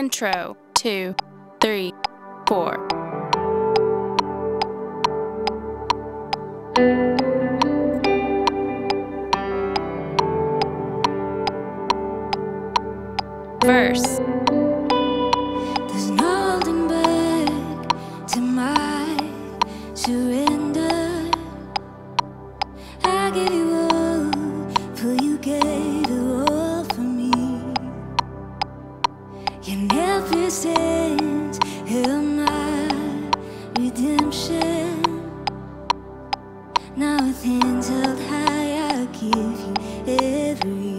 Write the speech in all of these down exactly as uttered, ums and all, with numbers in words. Intro, two, three, four. Verse. There's nothing back to my surrender. I give you all, for you gave it all for me. In every sense of my redemption, now with hands held high, I'll give you everything.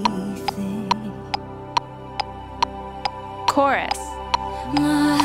Chorus. My